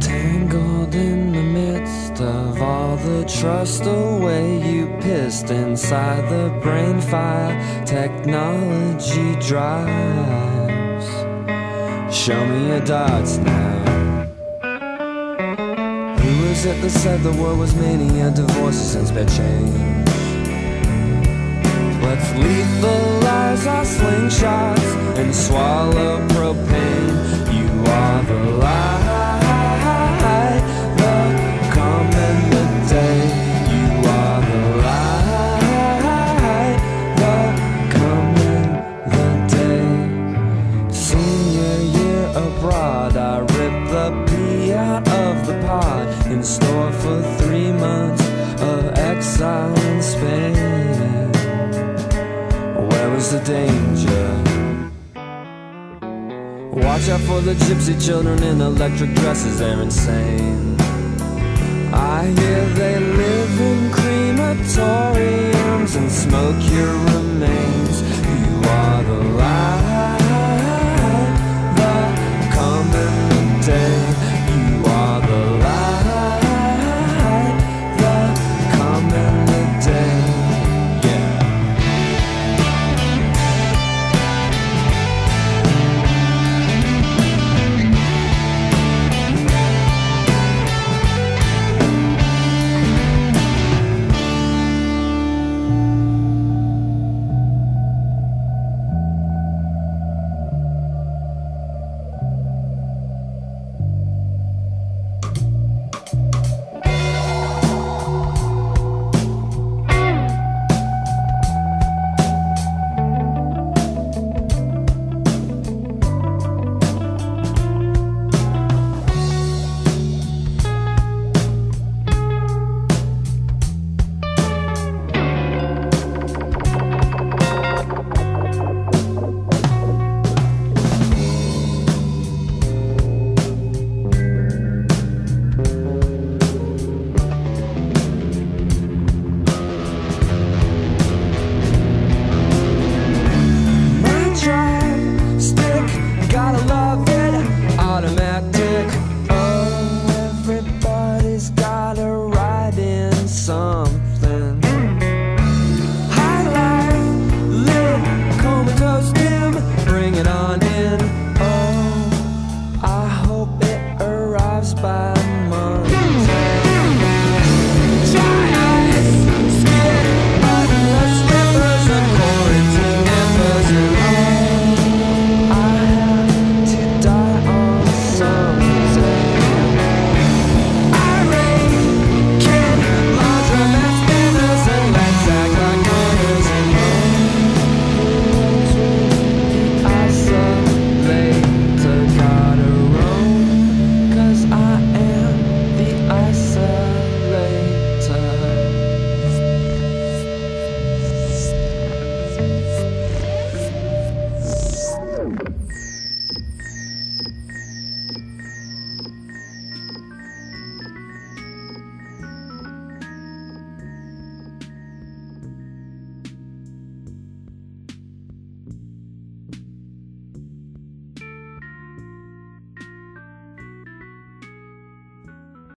Tangled in the midst of all the trust away you pissed inside the brain fire. Technology drives. Show me your dots now. Who is it that said the world was many and divorces and spare change? Let's lethalize our slingshots and swallow propane. You are the light, the calm and the day. You are the light, the calm and the day. Senior year abroad, I ripped the pee out of the pod, in store for 3 months of exile in Spain. The danger. Watch out for the gypsy children in electric dresses, they're insane. I hear they live in crematoriums and smoke your remains. You are the light, the coming day. You are the light, the coming day. Bye.